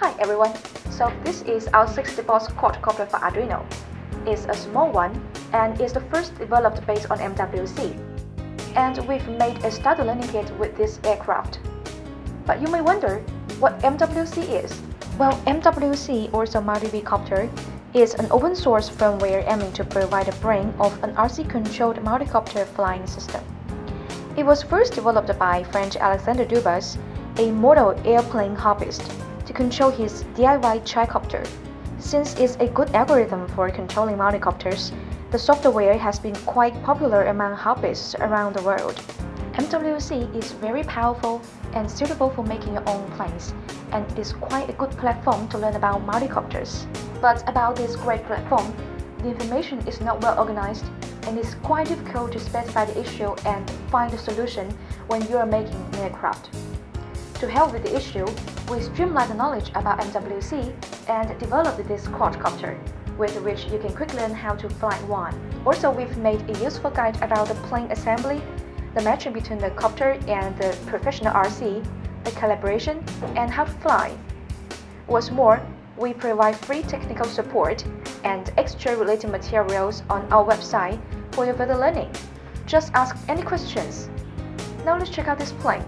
Hi everyone, so this is our 6D-Box quadcopter for Arduino. It's a small one and is the first developed based on MWC. And we've made a starter learning kit with this aircraft. But you may wonder what MWC is. Well, MWC, or Mari-V Copter, is an open source firmware aiming to provide the brain of an RC-controlled multicopter flying system. It was first developed by French Alexandre Dubas, a model airplane hobbyist, to control his DIY tricopter. Since it's a good algorithm for controlling multicopters, the software has been quite popular among hobbyists around the world. MWC is very powerful and suitable for making your own planes, and is quite a good platform to learn about multicopters. But about this great platform, the information is not well organized, and it's quite difficult to specify the issue and find a solution when you are making an aircraft. To help with the issue, we streamlined the knowledge about MWC and developed this quadcopter, with which you can quickly learn how to fly one. Also, we've made a useful guide about the plane assembly, the matching between the copter and the professional RC, the calibration, and how to fly. What's more, we provide free technical support and extra related materials on our website for your further learning. Just ask any questions. Now let's check out this plane.